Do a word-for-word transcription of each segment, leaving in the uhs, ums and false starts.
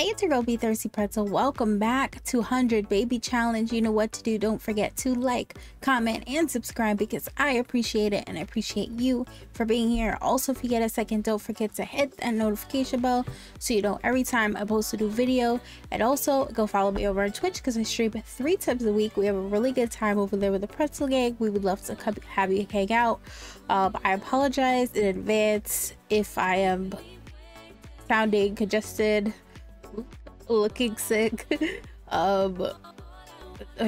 Hey, it's your girl BThirstyPretzel. Welcome back to one hundred Baby Challenge. You know what to do. Don't forget to like, comment, and subscribe because I appreciate it and I appreciate you for being here. Also, if you get a second, don't forget to hit that notification bell so you know every time I post a new video. And also, go follow me over on Twitch because I stream three times a week. We have a really good time over there with the Pretzel Gang. We would love to come have you hang out. Um, I apologize in advance if I am sounding congested, looking sick, um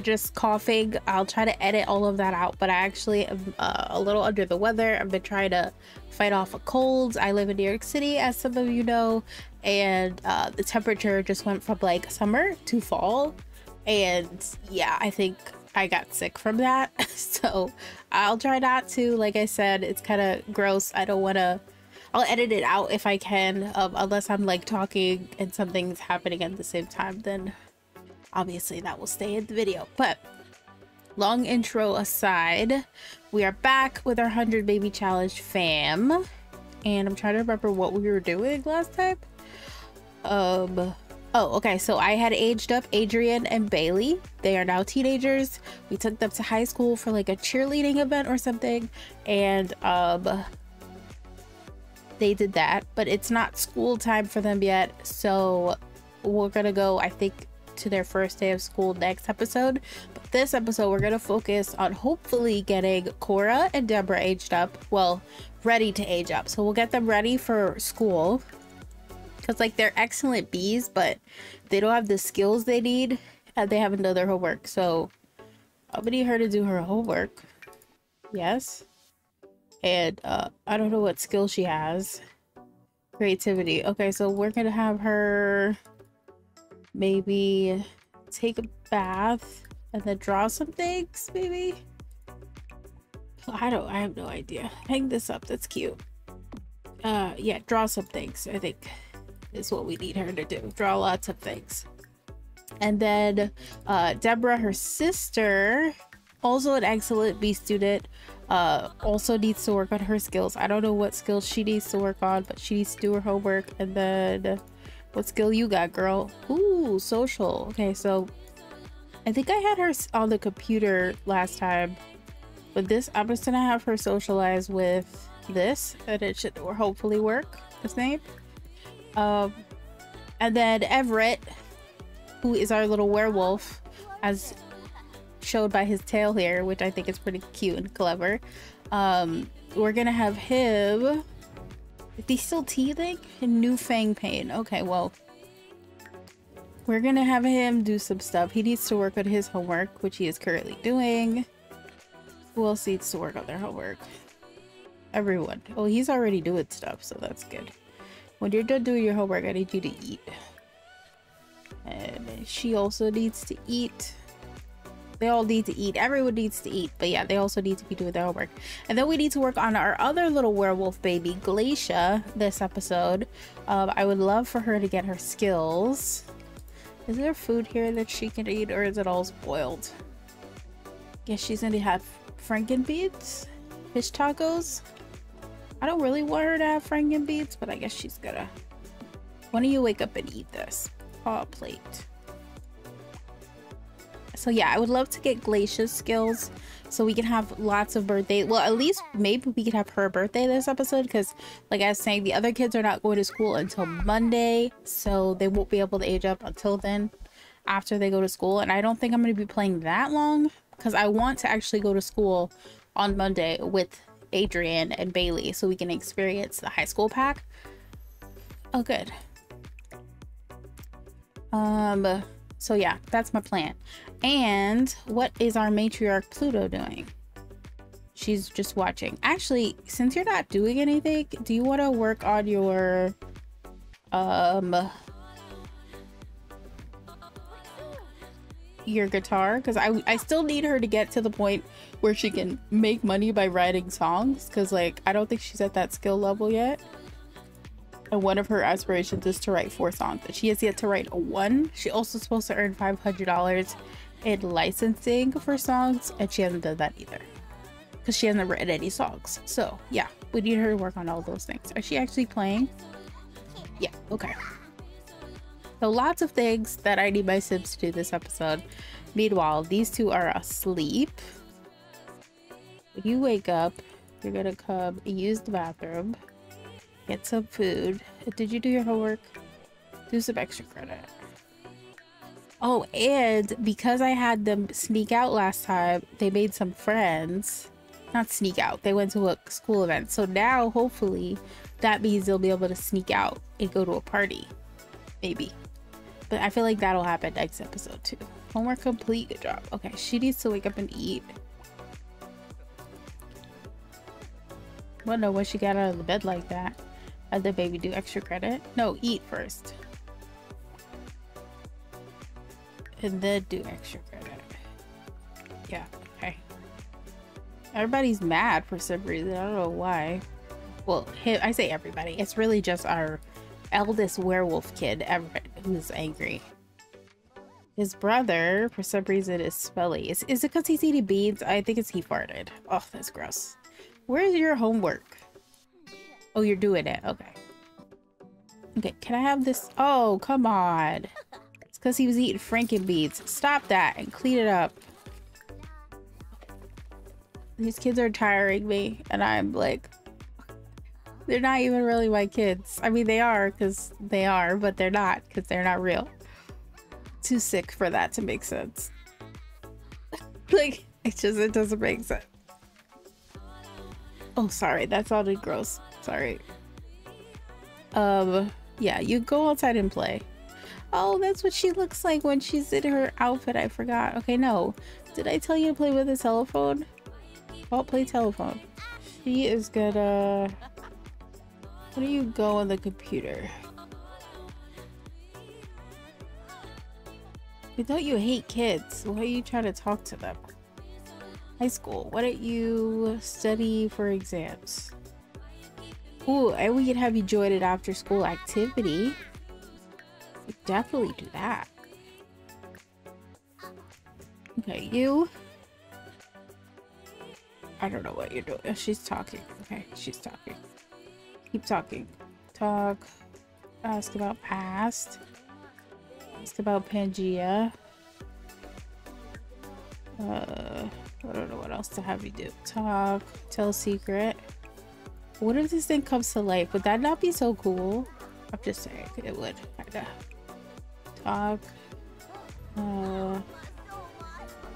just coughing. I'll try to edit all of that out, but I actually am uh, a little under the weather. I've been trying to fight off a cold. I live in New York City, as some of you know, and uh the temperature just went from like summer to fall, and yeah, I think I got sick from that. So I'll try not to, like I said, it's kind of gross. I don't want to. I'll edit it out if I can, um, unless I'm like talking and something's happening at the same time, then obviously that will stay in the video. But long intro aside, we are back with our one hundred Baby Challenge fam, and I'm trying to remember what we were doing last time. Um, oh, okay, so I had aged up Adrienne and Bailey. They are now teenagers. We took them to high school for like a cheerleading event or something, and um... they did that, but it's not school time for them yet, so we're gonna go, I think, to their first day of school next episode. But this episode we're gonna focus on hopefully getting Cora and Deborah aged up, well, ready to age up, so we'll get them ready for school, because like they're excellent bees, but they don't have the skills they need and they haven't done their homework. So I'm gonna need her to do her homework. Yes. And uh, I don't know what skill she has. Creativity. Okay, so we're gonna have her maybe take a bath and then draw some things, maybe? I don't, I have no idea. Hang this up, that's cute. Uh, yeah, draw some things, I think is what we need her to do. Draw lots of things. And then uh, Deborah, her sister, also an excellent B student, uh also needs to work on her skills. I don't know what skills she needs to work on, but she needs to do her homework. And then what skill you got, girl? Ooh, social. Okay, so I think I had her on the computer last time, but this I'm just gonna have her socialize with this and it should hopefully work. His name um and then Everett, who is our little werewolf, as showed by his tail here, which I think is pretty cute and clever. Um we're gonna have him, is he still teething? New fang pain. Okay, well, we're gonna have him do some stuff. He needs to work on his homework, which he is currently doing. Who else needs to work on their homework? Everyone. Oh, he's already doing stuff, so that's good. When you're done doing your homework, I need you to eat. And she also needs to eat. They all need to eat. Everyone needs to eat. But yeah, they also need to be doing their homework. And then we need to work on our other little werewolf baby, Glacia, this episode. Um, I would love for her to get her skills. Is there food here that she can eat, or is it all spoiled? Guess she's gonna have frankenbeets? Fish tacos? I don't really want her to have frankenbeets, but I guess she's gonna. Why don't you wake up and eat this? Oh, plate. So yeah, I would love to get Glacia's skills so we can have lots of birthday. Well, at least maybe we could have her birthday this episode, because like I was saying, the other kids are not going to school until Monday, so they won't be able to age up until then, after they go to school. And I don't think I'm going to be playing that long, because I want to actually go to school on Monday with Adrienne and Bailey so we can experience the high school pack. Oh, good. Um... So yeah, that's my plan. And what is our matriarch Pluto doing? She's just watching. Actually, since you're not doing anything, do you want to work on your um your guitar? Because I, I still need her to get to the point where she can make money by writing songs, because like I don't think she's at that skill level yet. And one of her aspirations is to write four songs, but she has yet to write a one. She also supposed to earn five hundred dollars in licensing for songs, and she hasn't done that either, because she hasn't written any songs. So yeah, we need her to work on all those things. Is she actually playing? Yeah, okay. So lots of things that I need my Sims to do this episode. Meanwhile, these two are asleep. When you wake up, you're gonna come use the bathroom, get some food. Did you do your homework? Do some extra credit. Oh, and because I had them sneak out last time, they made some friends. Not sneak out, they went to a school event. So now, hopefully, that means they'll be able to sneak out and go to a party. Maybe. But I feel like that'll happen next episode too. Homework complete, good job. Okay, she needs to wake up and eat. Wonder what she got out of the bed like that. Let the baby do extra credit. No, eat first. And then do extra credit. Yeah, okay. Everybody's mad for some reason. I don't know why. Well, I say everybody. It's really just our eldest werewolf kid, Everett, who's angry. His brother, for some reason, is smelly. Is, is it because he's eating beans? I think it's he farted. Oh, that's gross. Where's your homework? Oh, you're doing it. Okay. Okay, can I have this? Oh, come on. It's because he was eating Franken beans. Stop that and clean it up. These kids are tiring me, and I'm like... They're not even really my kids. I mean, they are because they are, but they're not because they're not real. Too sick for that to make sense. Like, it just, it doesn't make sense. Oh, sorry. That sounded gross. Sorry. Um, yeah, you go outside and play. Oh, that's what she looks like when she's in her outfit. I forgot. Okay, no. Did I tell you to play with a telephone? I'll play telephone. She is gonna... Where do you go on the computer? I thought you hate kids. Why are you trying to talk to them? High school. Why don't you study for exams? Ooh, and we can have you join an after school activity. We definitely do that. Okay, you. I don't know what you're doing. Oh, she's talking. Okay, she's talking. Keep talking. Talk. Ask about past. Ask about Pangea. Uh, I don't know what else to have you do. Talk. Tell a secret. What if this thing comes to life? Would that not be so cool? I'm just saying. It would. Kinda. Talk. Uh,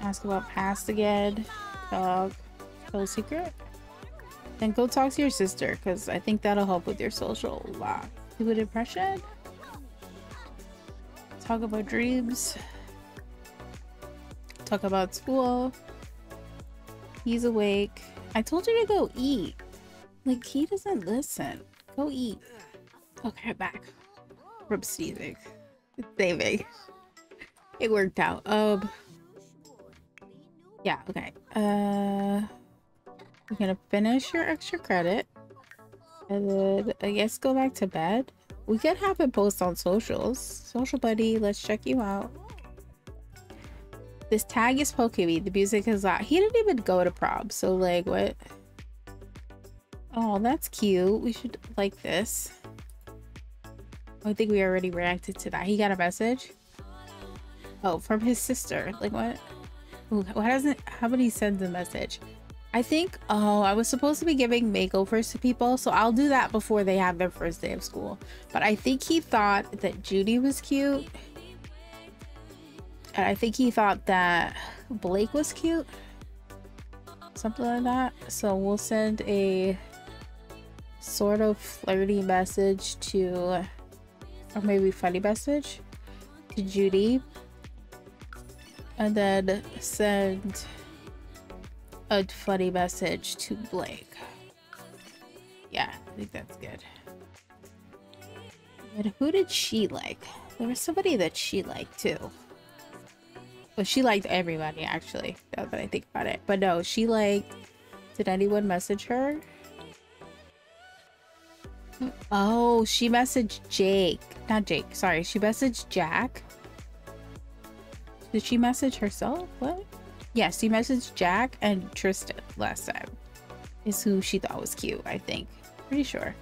ask about past again. Talk. Tell a secret. Then go talk to your sister, because I think that'll help with your social a lot. Do an impression. Talk about dreams. Talk about school. He's awake. I told you to go eat. Like, he doesn't listen. Go eat. Okay, I'm back from sneezing. It's saving. It worked out. Um. Yeah, okay. Uh... You're gonna finish your extra credit and then I guess go back to bed. We could have it post on socials. Social buddy, let's check you out. This tag is Pokeweed. The music is loud. He didn't even go to prom, so like what? Oh, that's cute. We should like this. I think we already reacted to that. He got a message. Oh, from his sister. Like what? Ooh, why doesn't somebody send the message? I think, oh, I was supposed to be giving makeovers to people, so I'll do that before they have their first day of school. But I think he thought that Judy was cute. And I think he thought that Blake was cute. Something like that. So we'll send a sort of flirty message to, or maybe funny message to Judy. And then send... a funny message to Blake. Yeah, I think that's good. And who did she like? There was somebody that she liked too. Well, she liked everybody actually, now that I think about it. But no, she liked... Did anyone message her? Oh, she messaged Jake. Not Jake, sorry. She messaged Jack. Did she message herself? What? Yes, she messaged Jack and Tristan last time. Is who she thought was cute, I think. Pretty sure.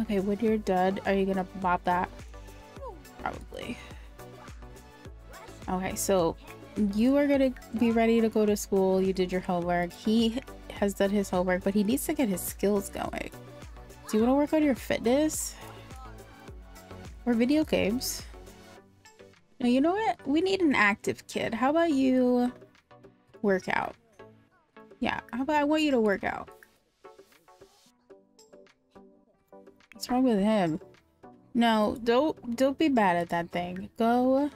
Okay, when you're done, are you gonna pop that? Probably. Okay, so you are gonna be ready to go to school. You did your homework. He has done his homework, but he needs to get his skills going. Do you want to work on your fitness? Or video games? No, you know what? We need an active kid. How about you work out? Yeah, how about I want you to work out? What's wrong with him? No, don't don't be mad at that thing. Go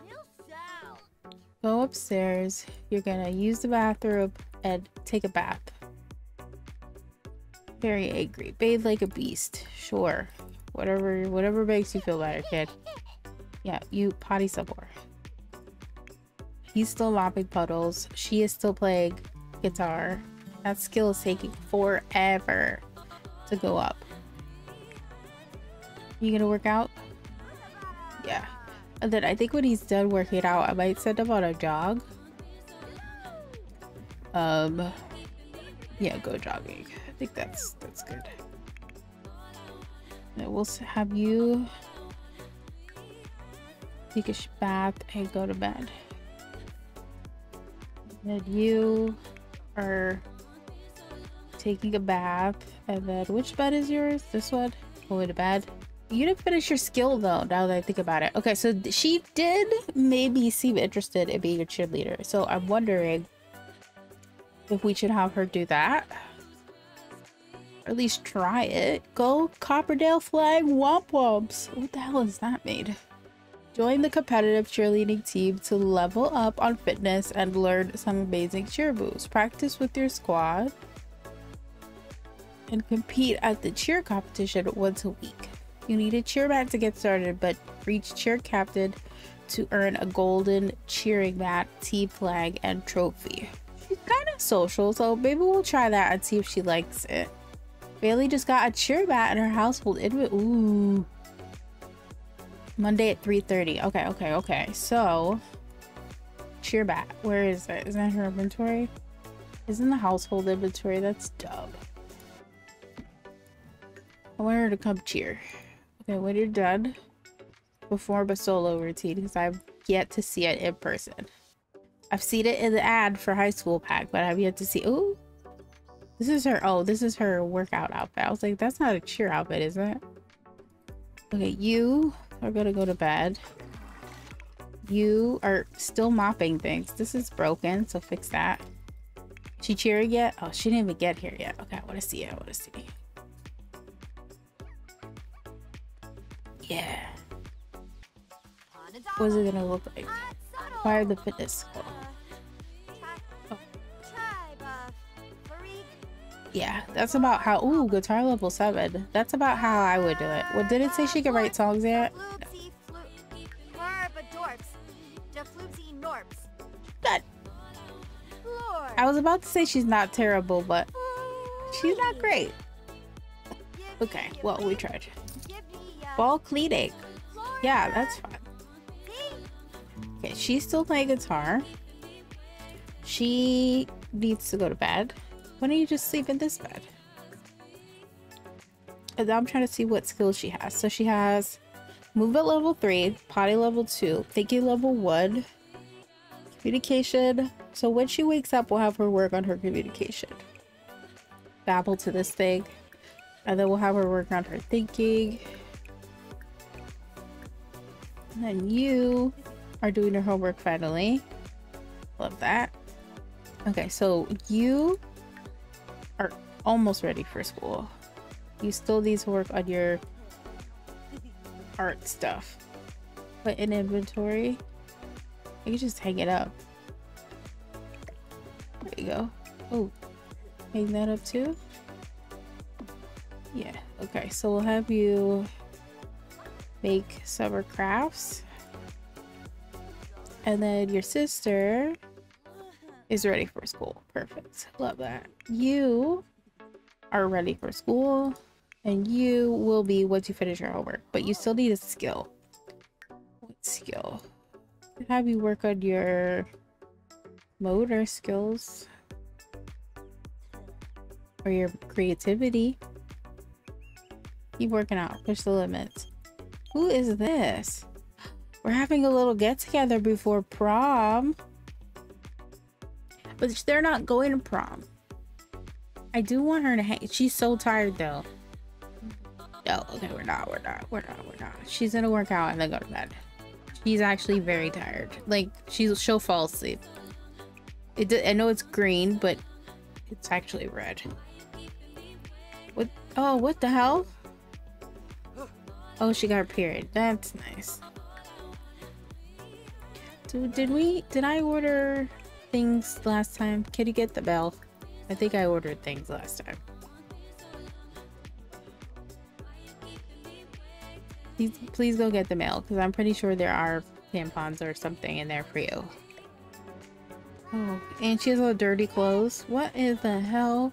Go upstairs. You're gonna use the bathroom and take a bath. Very angry. Bathe like a beast. Sure. Whatever whatever makes you feel better, kid. Yeah, you potty some more. He's still mopping puddles. She is still playing guitar. That skill is taking forever to go up. You gonna work out? Yeah. And then I think when he's done working out, I might send him on a jog. Um, yeah, go jogging. I think that's that's good. And we'll have you take a bath and go to bed. And then you are taking a bath. And then which bed is yours? This one? Going to bed. You didn't finish your skill though, now that I think about it. Okay, so she did maybe seem interested in being a cheerleader. So I'm wondering if we should have her do that. Or at least try it. Go Copperdale flag womp womps. What the hell is that made? Join the competitive cheerleading team to level up on fitness and learn some amazing cheer moves. Practice with your squad and compete at the cheer competition once a week. You need a cheer mat to get started, but reach cheer captain to earn a golden cheering mat, team flag, and trophy. She's kind of social, so maybe we'll try that and see if she likes it. Bailey just got a cheer mat in her household inv- Ooh. Monday at three thirty. Okay, okay, okay. So, cheer mat. Where is it? Is that her inventory? It's in the household inventory. That's dumb. I want her to come cheer. Okay, when you're done, perform a solo routine because I've yet to see it in person. I've seen it in the ad for high school pack, but I've yet to see. Oh, this is her. Oh, this is her workout outfit. I was like, that's not a cheer outfit, is it? Okay, you are gonna go to bed. You are still mopping things. This is broken, so fix that. She cheering yet? Oh, she didn't even get here yet. Okay, I want to see it. I want to see. Yeah. What is it gonna look like? Why are the fitness school? Oh. Yeah, that's about how. Ooh, guitar level seven. That's about how I would do it. Well, didn't say she could write songs yet. No. God. I was about to say she's not terrible, but she's not great. Okay, well, we tried. Ball cleaning. Yeah, that's fun. Okay, she's still playing guitar. She needs to go to bed. Why don't you just sleep in this bed? And now I'm trying to see what skills she has. So she has move at level three, potty level two, thinking level one, communication. So when she wakes up, we'll have her work on her communication. Babble to this thing. And then we'll have her work on her thinking. And then you are doing your homework finally. Love that. Okay, so you are almost ready for school. You still need to work on your art stuff. Put in inventory. You can just hang it up. There you go. Oh, hang that up too? Yeah. Okay, so we'll have you make summer crafts, and then your sister is ready for school. Perfect. Love that. You are ready for school, and you will be once you finish your homework, but you still need a skill. What skill? Have you work on your motor skills or your creativity? Keep working out. Push the limits. Who is this? We're having a little get together before prom. But they're not going to prom. I do want her to hang. She's so tired though. No, okay, we're not, we're not, we're not, we're not. She's gonna work out and then go to bed. She's actually very tired. Like, she'll, she'll fall asleep. It, I know it's green, but it's actually red. What? Oh, what the hell? Oh, she got her period. That's nice. So did we, did I order things last time? Can you get the bell? I think I ordered things last time. Please, please go get the mail, because I'm pretty sure there are tampons or something in there for you. Oh, and she has all dirty clothes. What is the hell?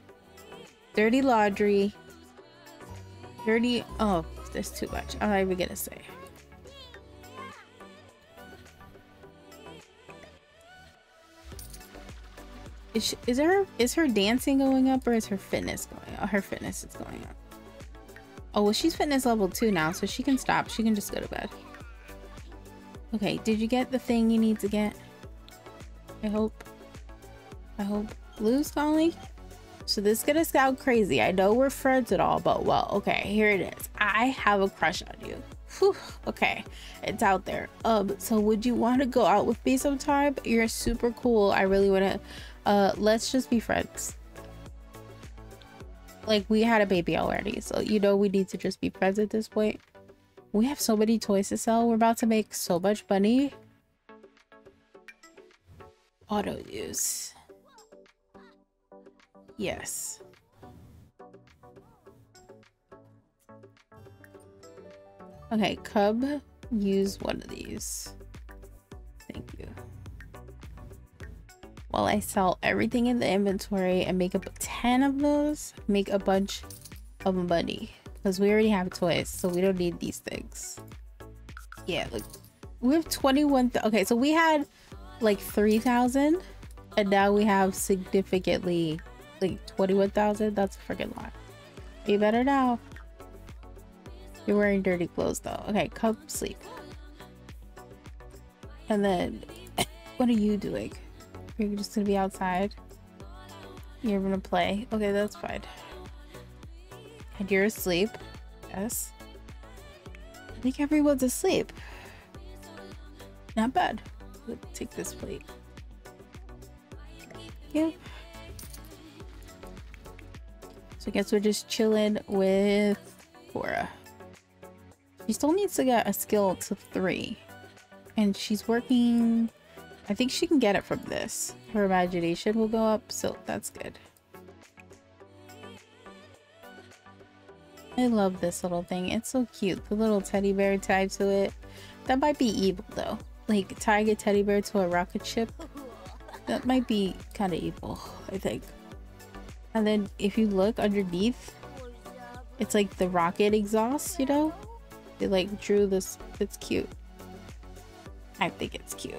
Dirty laundry. Dirty. Oh, that's too much. I'm not even gonna say. Is she, is her is her dancing going up, or is her fitness going up? Her fitness is going up. Oh, well, she's fitness level two now, so she can stop. She can just go to bed. Okay, did you get the thing you need to get? I hope. I hope. Blue's calling. So this is gonna sound crazy. I know we're friends and all, but well, okay, here it is. I have a crush on you. Whew, okay, it's out there. Um, so would you want to go out with me sometime? You're super cool. I really wanna. Uh, let's just be friends. Like, we had a baby already, so you know we need to just be friends at this point. We have so many toys to sell. We're about to make so much money. Auto use. Yes. Okay, cub, use one of these. Thank you. While I sell everything in the inventory and make up ten of those, make a bunch of money, because we already have toys, so we don't need these things. Yeah, like we have twenty-one. Okay, so we had like three thousand, and now we have significantly like twenty-one thousand. That's a freaking lot. Be better now. You're wearing dirty clothes though. Okay, come sleep. And then, what are you doing? You're just gonna be outside. You're gonna play. Okay, that's fine. And you're asleep. Yes. I think everyone's asleep. Not bad. Let's take this plate. Yeah. So I guess we're just chilling with Cora. She still needs to get a skill to three. And she's working. I think she can get it from this. Her imagination will go up, so that's good. I love this little thing. It's so cute. The little teddy bear tied to it. That might be evil, though. Like, tying a teddy bear to a rocket ship. That might be kind of evil, I think. And then, if you look underneath, it's like the rocket exhaust, you know? They, like, drew this. It's cute. I think it's cute.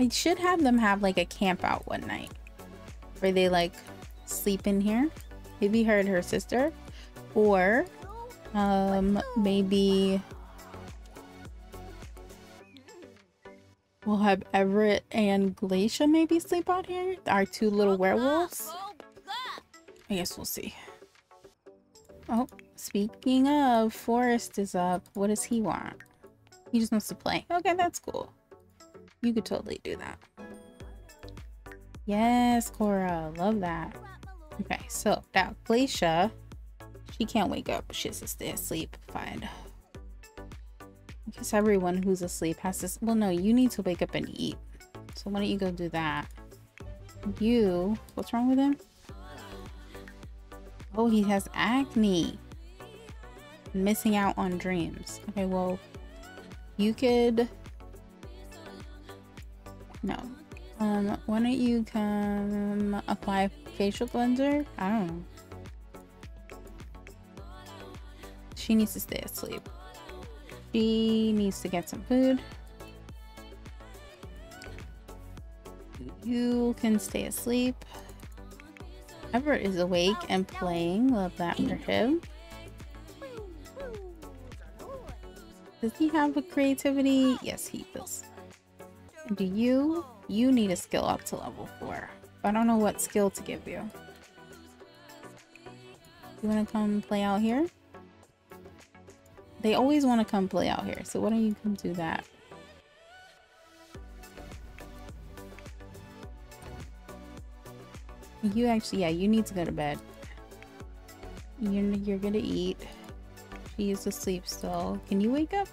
I should have them have like a camp out one night where they like sleep in here. Maybe her and her sister, or um, maybe we'll have Everett and Glacia maybe sleep out here. Our two little werewolves. I guess we'll see. Oh, speaking of, Forrest is up. What does he want? He just wants to play. Okay, that's cool. You could totally do that. Yes, Cora. Love that. Okay, so now Glacia, she can't wake up. She has to stay asleep. Fine. I guess everyone who's asleep has to... Well, no, you need to wake up and eat. So why don't you go do that? You... What's wrong with him? Oh, he has acne. Missing out on dreams. Okay, well, you could... No. Um, why don't you come apply facial cleanser? I don't know. She needs to stay asleep. She needs to get some food. You can stay asleep. Everett is awake and playing. Love that for him. Does he have a creativity? Yes, he does. Do you? You need a skill up to level four. I don't know what skill to give you. You want to come play out here? They always want to come play out here, so why don't you come do that? You actually, yeah, you need to go to bed. You're, you're gonna eat. She is asleep still. Can you wake up?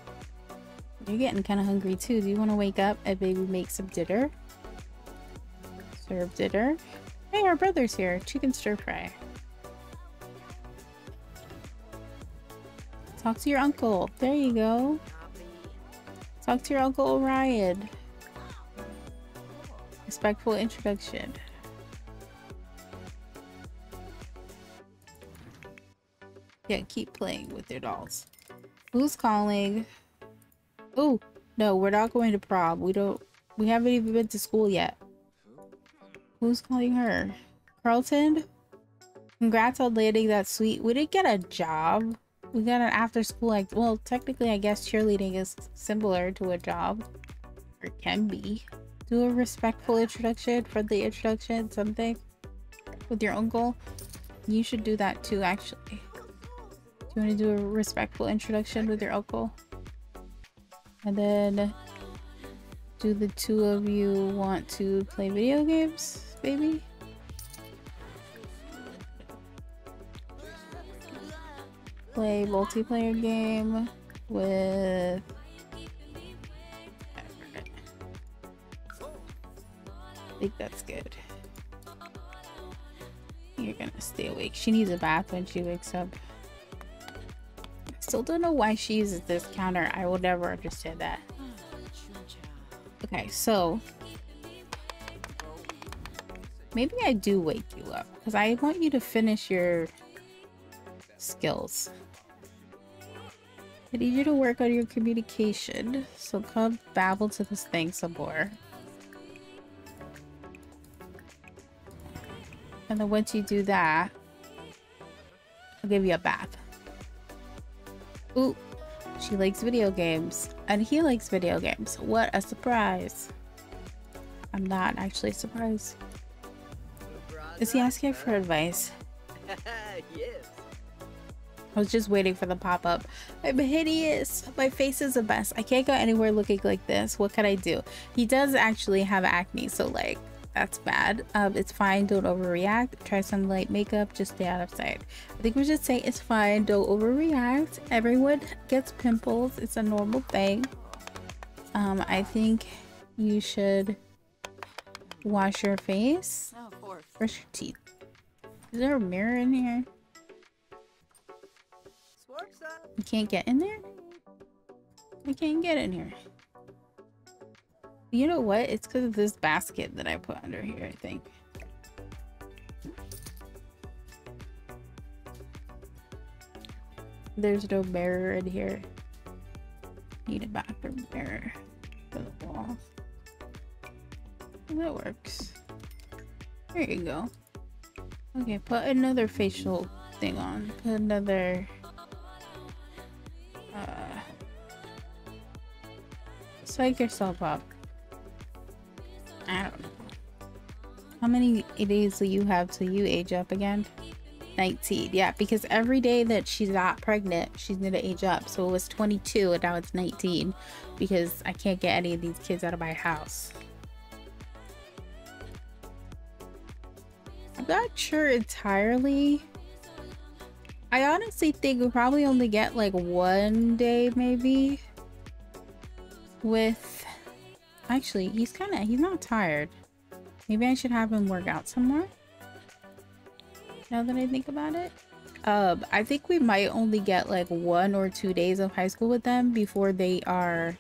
You're getting kind of hungry too. Do you want to wake up and maybe make some dinner? Serve dinner. Hey, our brother's here. Chicken stir fry. Talk to your uncle. There you go. Talk to your uncle Orion. Respectful introduction. Yeah, keep playing with your dolls. Who's calling? Oh, no, we're not going to prom. We don't, we haven't even been to school yet. Who's calling her? Carlton? Congrats on landing that sweet. We didn't get a job. We got an after school act. Well, technically, I guess cheerleading is similar to a job. Or can be. Do a respectful introduction, friendly introduction, something with your uncle. You should do that too, actually. You want to do a respectful introduction with your uncle, and then do the two of you want to play video games, baby? Play multiplayer game with Everett. I think that's good. You're gonna stay awake. She needs a bath when she wakes up. Still don't know why she uses this counter. I will never understand that. Okay, so maybe I do wake you up because I want you to finish your skills. I need you to work on your communication, so come babble to this thing some more. And then once you do that, I'll give you a bath. Ooh, she likes video games and he likes video games. What a surprise. I'm not actually surprised. Is he asking for advice? Yes. I was just waiting for the pop-up. I'm hideous. My face is a mess. I can't go anywhere looking like this. What can I do? He does actually have acne, so like that's bad. Um, it's fine. Don't overreact. Try some light makeup. Just stay out of sight. I think we should say it's fine. Don't overreact. Everyone gets pimples. It's a normal thing. Um, I think you should wash your face. Brush your teeth. Is there a mirror in here? You can't get in there? I can't get in here. You know what? It's because of this basket that I put under here, I think. There's no mirror in here. Need a bathroom mirror for the wall. That works. There you go. Okay, put another facial thing on. Put another uh psych yourself up. I don't know. How many days do you have till you age up again? nineteen. Yeah, because every day that she's not pregnant, she's gonna age up. So it was twenty-two and now it's nineteen because I can't get any of these kids out of my house. I'm not sure entirely. I honestly think we'll probably only get like one day maybe with... Actually, he's kind of, he's not tired. Maybe I should have him work out some more. Now that I think about it. Um, I think we might only get like one or two days of high school with them before they are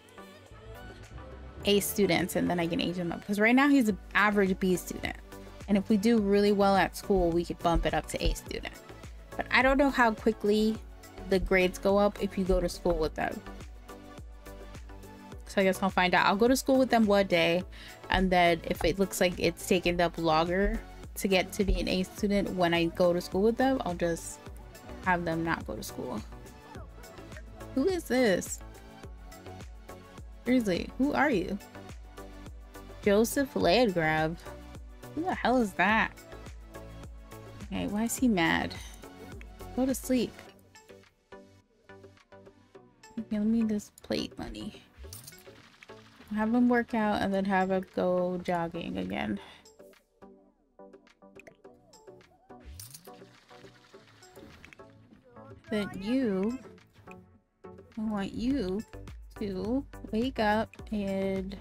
A students, and then I can age him up. Because right now he's an average B student. And if we do really well at school, we could bump it up to A student. But I don't know how quickly the grades go up if you go to school with them. So I guess I'll find out. I'll go to school with them one day, and then if it looks like it's taken up longer to get to be an A student when I go to school with them, I'll just have them not go to school. Who is this? Seriously, who are you? Joseph Landgraab. Who the hell is that? Okay, why is he mad? Go to sleep. Okay, let me just plate money. Have him work out and then have him go jogging again. Then you, I want you to wake up and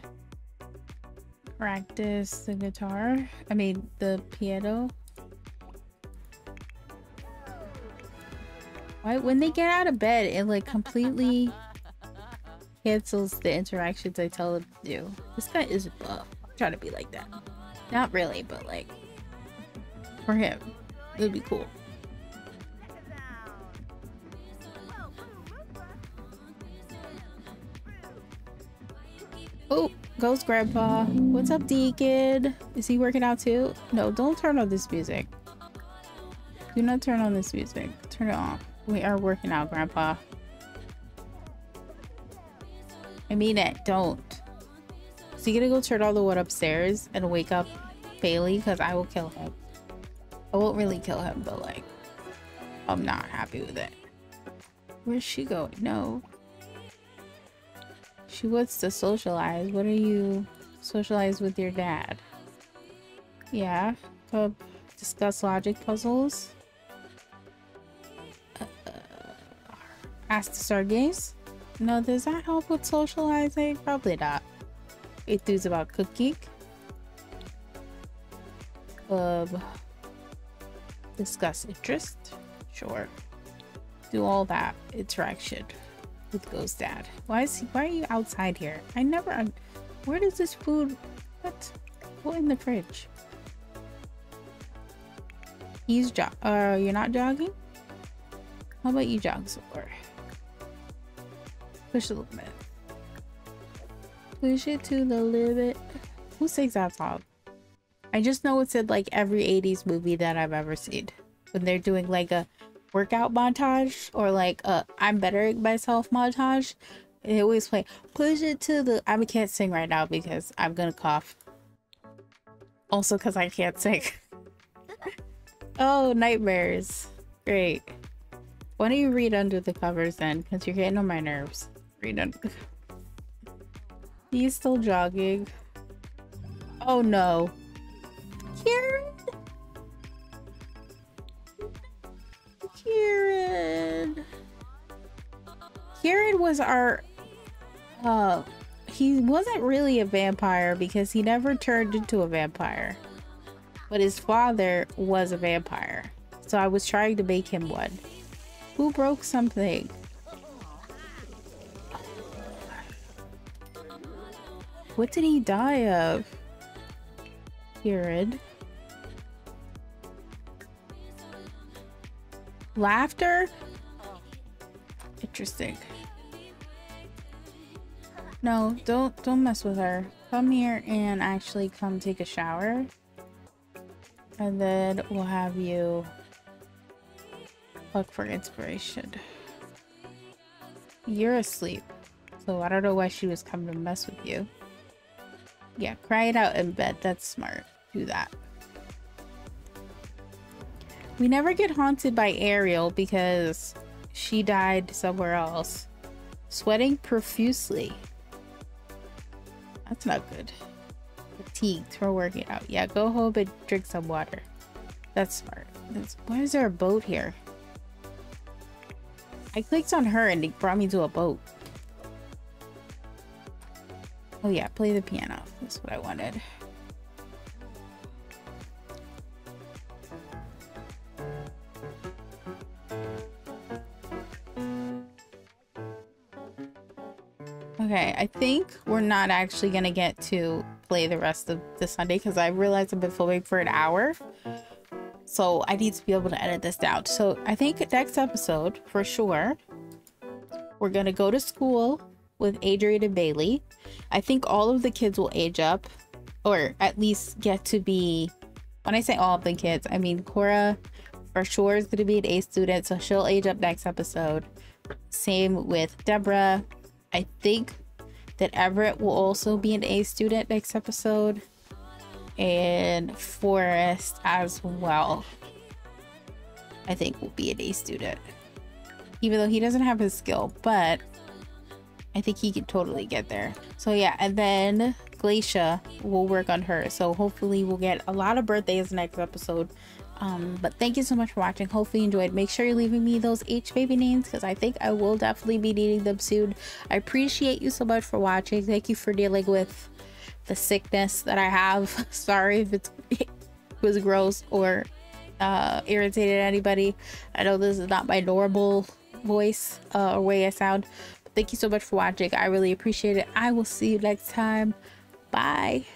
practice the guitar. I mean, the piano. Why, when they get out of bed, it like completely cancels the interactions I tell them to do. This guy is buff. I'm trying to be like that. Not really, but like, for him, it would be cool. Oh, goes Grandpa. What's up, Deacon? Is he working out too? No, don't turn on this music. Do not turn on this music. Turn it off. We are working out, Grandpa. I mean it. Don't. So you gonna go turn all the wood upstairs and wake up Bailey? Because I will kill him. I won't really kill him, but like, I'm not happy with it. Where's she going? No. She wants to socialize. What are you socialize with your dad? Yeah. Uh, discuss logic puzzles. Uh, ask to stargaze. No, does that help with socializing? Probably not. It does about cooking. Um, discuss interest. Sure. Do all that interaction with Ghost Dad. Why is he, why are you outside here? I never. I'm, where does this food? What? What in the fridge? He's jo- Uh, you're not jogging. How about you jog some more? Push a little bit. Push it to the limit. Who sings that song? I just know it's in like every eighties movie that I've ever seen. When they're doing like a workout montage or like a I'm bettering myself montage, they always play push it to the. I can't sing right now because I'm gonna cough. Also because I can't sing. Oh, nightmares. Great. Why don't you read under the covers then? Because you're getting on my nerves. He's still jogging. Oh no. Kieran! Kieran! Kieran was our... Uh, he wasn't really a vampire because he never turned into a vampire. But his father was a vampire. So I was trying to make him one. Who broke something? What did he die of? Kieran. Laughter? Interesting. No, don't don't mess with her. Come here and actually come take a shower. And then we'll have you look for inspiration. You're asleep, so I don't know why she was coming to mess with you. Yeah, cry it out in bed. That's smart. Do that. We never get haunted by Ariel because she died somewhere else. Sweating profusely. That's not good. Fatigued for working out. Yeah, go home and drink some water. That's smart. That's, why is there a boat here? I clicked on her and it brought me to a boat. Oh yeah, play the piano. That's what I wanted. Okay, I think we're not actually gonna get to play the rest of the Sunday because I realized I've been filming for an hour. So I need to be able to edit this down. So I think next episode, for sure, we're going to go to school with Adrienne and Bailey. I think all of the kids will age up or at least get to be When I say all of the kids, I mean Cora for sure is going to be an A student, so she'll age up next episode. Same with Deborah. I think that Everett will also be an A student next episode, and Forrest as well I think will be an A student, even though he doesn't have his skill, but I think he could totally get there. So yeah, and then Glacia will work on her, so hopefully we'll get a lot of birthdays next episode. Um but thank you so much for watching. Hopefully you enjoyed. Make sure you're leaving me those H baby names, because I think I will definitely be needing them soon. I appreciate you so much for watching. Thank you for dealing with the sickness that I have. Sorry if it's, it was gross or uh irritated anybody. I know this is not my normal voice uh, or way I sound, but thank you so much for watching. I really appreciate it. I will see you next time. Bye.